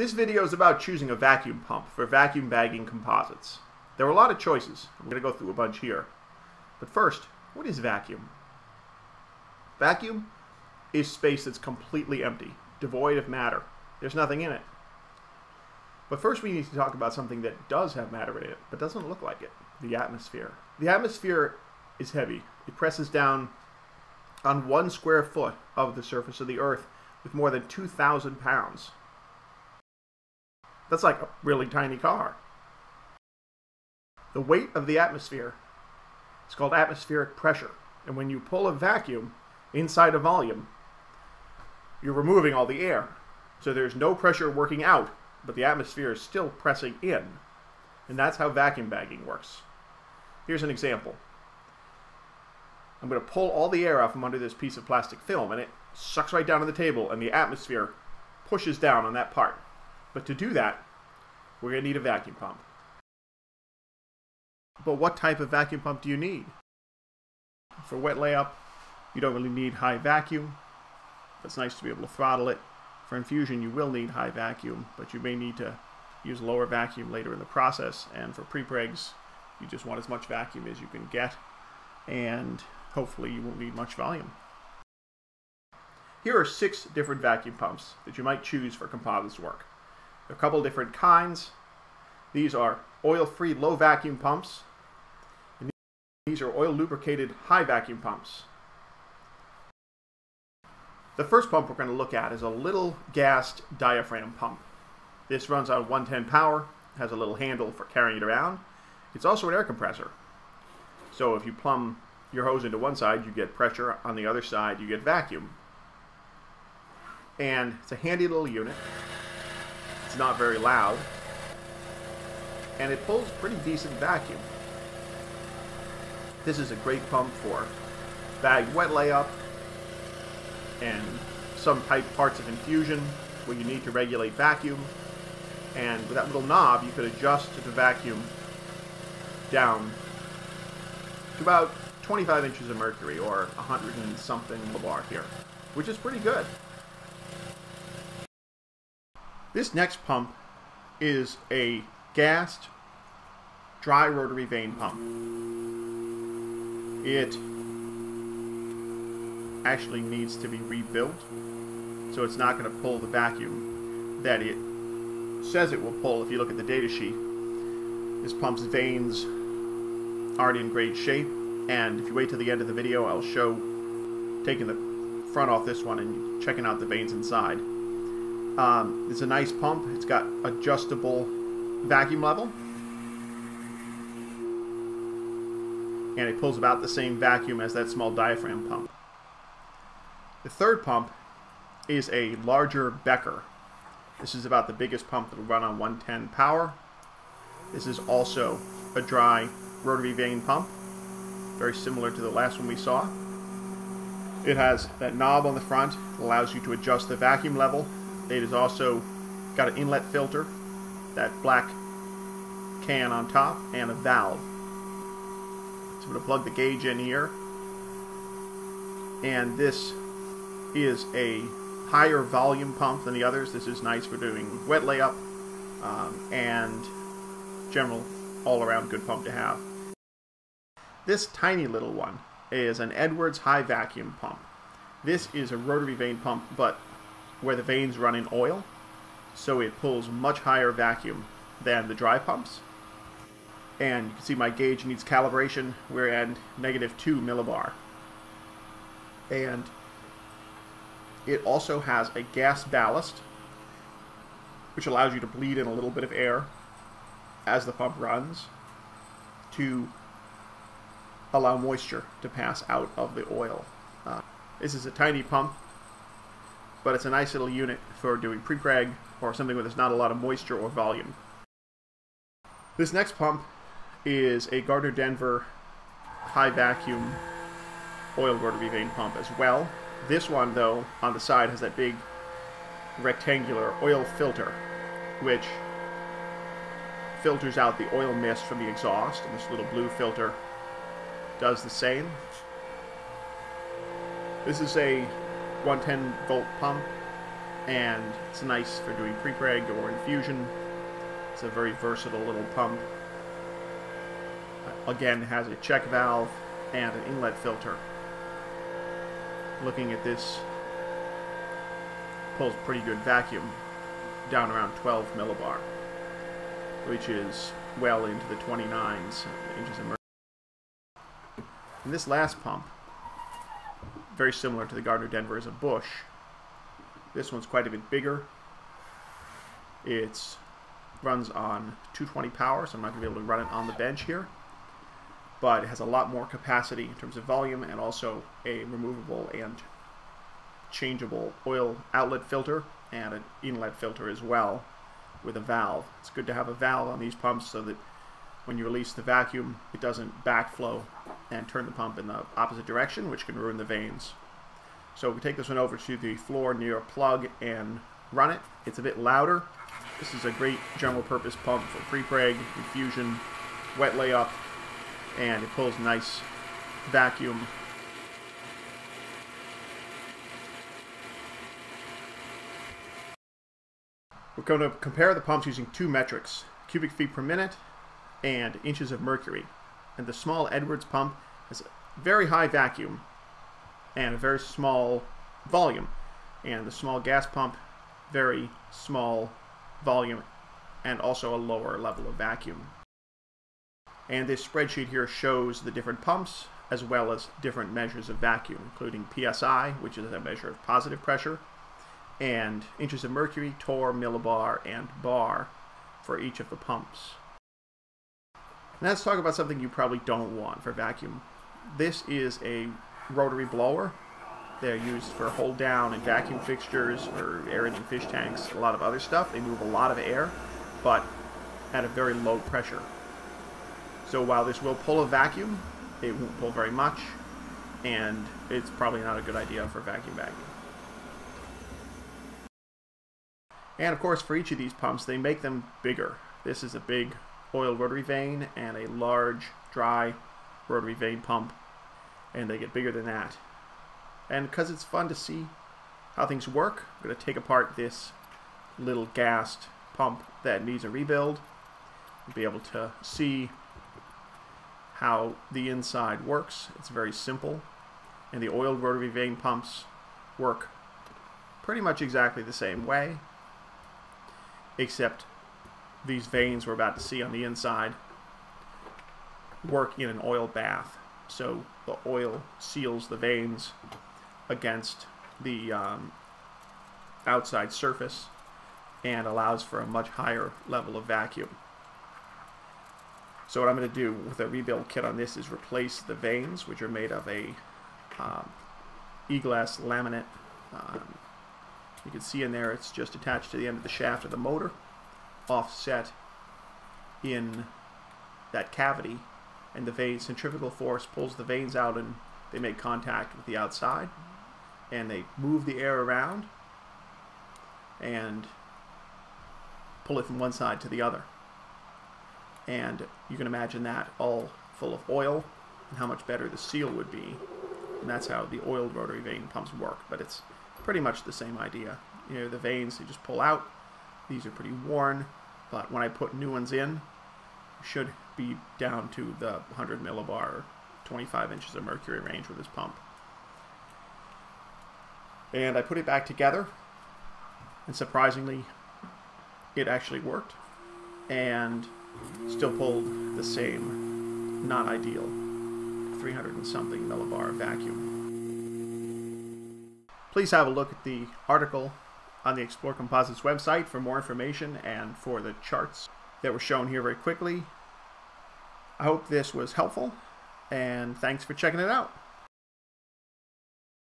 This video is about choosing a vacuum pump for vacuum bagging composites. There are a lot of choices. I'm going to go through a bunch here. But first, what is vacuum? Vacuum is space that's completely empty, devoid of matter. There's nothing in it. But first we need to talk about something that does have matter in it, but doesn't look like it, the atmosphere. The atmosphere is heavy. It presses down on 1 square foot of the surface of the Earth with more than 2,000 pounds. That's like a really tiny car. The weight of the atmosphere is called atmospheric pressure. And when you pull a vacuum inside a volume, you're removing all the air. So there's no pressure working out, but the atmosphere is still pressing in. And that's how vacuum bagging works. Here's an example. I'm going to pull all the air out from under this piece of plastic film, and it sucks right down to the table, and the atmosphere pushes down on that part. But to do that, we're going to need a vacuum pump. But what type of vacuum pump do you need? For wet layup, you don't really need high vacuum. It's nice to be able to throttle it. For infusion, you will need high vacuum, but you may need to use lower vacuum later in the process. And for prepregs, you just want as much vacuum as you can get, and hopefully you won't need much volume. Here are 6 different vacuum pumps that you might choose for composites work. There are a couple different kinds. These are oil-free low vacuum pumps, and these are oil-lubricated high vacuum pumps. The first pump we're going to look at is a little Gast diaphragm pump. This runs on 110 power, has a little handle for carrying it around. It's also an air compressor. So if you plumb your hose into one side, you get pressure. On the other side, you get vacuum. And it's a handy little unit. It's not very loud. And it pulls pretty decent vacuum. This is a great pump for bagged wet layup and some type parts of infusion where you need to regulate vacuum. And with that little knob, you could adjust the vacuum down to about 25 inches of mercury, or 100 and something millibar here, which is pretty good. This next pump is a Gast dry rotary vane pump. It actually needs to be rebuilt, so it's not going to pull the vacuum that it says it will pull. If you look at the data sheet, this pump's vanes aren't in great shape, and if you wait till the end of the video, I'll show taking the front off this one and checking out the vanes inside. It's a nice pump. It's got adjustable vacuum level, and it pulls about the same vacuum as that small diaphragm pump. The third pump is a larger Becker. This is about the biggest pump that will run on 110 power. This is also a dry rotary vane pump, very similar to the last one we saw. It has that knob on the front that allows you to adjust the vacuum level. It has also got an inlet filter, that black can on top, and a valve. So I'm going to plug the gauge in here, and this is a higher volume pump than the others. This is nice for doing wet layup, and general all-around good pump to have. This tiny little one is an Edwards high vacuum pump. This is a rotary vane pump, but where the vanes run in oil, so it pulls much higher vacuum than the dry pumps. And you can see my gauge needs calibration. We're at -2 millibar. And it also has a gas ballast, which allows you to bleed in a little bit of air as the pump runs to allow moisture to pass out of the oil. This is a tiny pump, but it's a nice little unit for doing prepreg or something where there's not a lot of moisture or volume. This next pump is a Gardner Denver high vacuum oil rotary vane pump as well. This one, though, on the side has that big rectangular oil filter, which filters out the oil mist from the exhaust, and this little blue filter does the same. This is a 110 volt pump, and it's nice for doing pre-preg or infusion. It's a very versatile little pump. Again, has a check valve and an inlet filter. Looking at this, pulls pretty good vacuum down around 12 millibar, which is well into the 29s inches of mercury. And this last pump, very similar to the Gardner Denver, is a Busch. This one's quite a bit bigger. It runs on 220 power, so I'm not going to be able to run it on the bench here. But it has a lot more capacity in terms of volume, and also a removable and changeable oil outlet filter and an inlet filter as well with a valve. It's good to have a valve on these pumps so that when you release the vacuum, it doesn't backflow and turn the pump in the opposite direction, which can ruin the vanes. So we take this one over to the floor near a plug and run it. It's a bit louder. This is a great general purpose pump for pre-preg, infusion, wet layup, and it pulls nice vacuum. We're going to compare the pumps using two metrics, cubic feet per minute and inches of mercury. And the small Edwards pump has a very high vacuum and a very small volume. And the small Gast pump, very small volume and also a lower level of vacuum. And this spreadsheet here shows the different pumps as well as different measures of vacuum, including PSI, which is a measure of positive pressure, and inches of mercury, torr, millibar, and bar for each of the pumps. Now let's talk about something you probably don't want for vacuum. This is a rotary blower. They're used for hold down and vacuum fixtures, for arid and fish tanks, a lot of other stuff. They move a lot of air, but at a very low pressure. So while this will pull a vacuum, it won't pull very much, and it's probably not a good idea for vacuum bagging. And of course, for each of these pumps, they make them bigger. This is a big oil rotary vane and a large dry rotary vane pump, and they get bigger than that. And because it's fun to see how things work, I'm going to take apart this little Gast pump that needs a rebuild and be able to see how the inside works. It's very simple, and the oil rotary vane pumps work pretty much exactly the same way, except these vanes we're about to see on the inside work in an oil bath. So the oil seals the vanes against the outside surface and allows for a much higher level of vacuum. So what I'm going to do with a rebuild kit on this is replace the vanes, which are made of a e-glass laminate. You can see in there it's just attached to the end of the shaft of the motor, offset in that cavity, and the vane centrifugal force pulls the vanes out and they make contact with the outside, and they move the air around and pull it from one side to the other. And you can imagine that all full of oil and how much better the seal would be. And that's how the oil rotary vane pumps work, but it's pretty much the same idea. You know, the vanes, they just pull out. These are pretty worn, but when I put new ones in, you should be down to the 100 millibar, 25 inches of mercury range with this pump. And I put it back together, and surprisingly, it actually worked. And still pulled the same, not ideal, 300 and something millibar vacuum. Please have a look at the article on the Explore Composites website for more information and for the charts that were shown here very quickly. I hope this was helpful, and thanks for checking it out.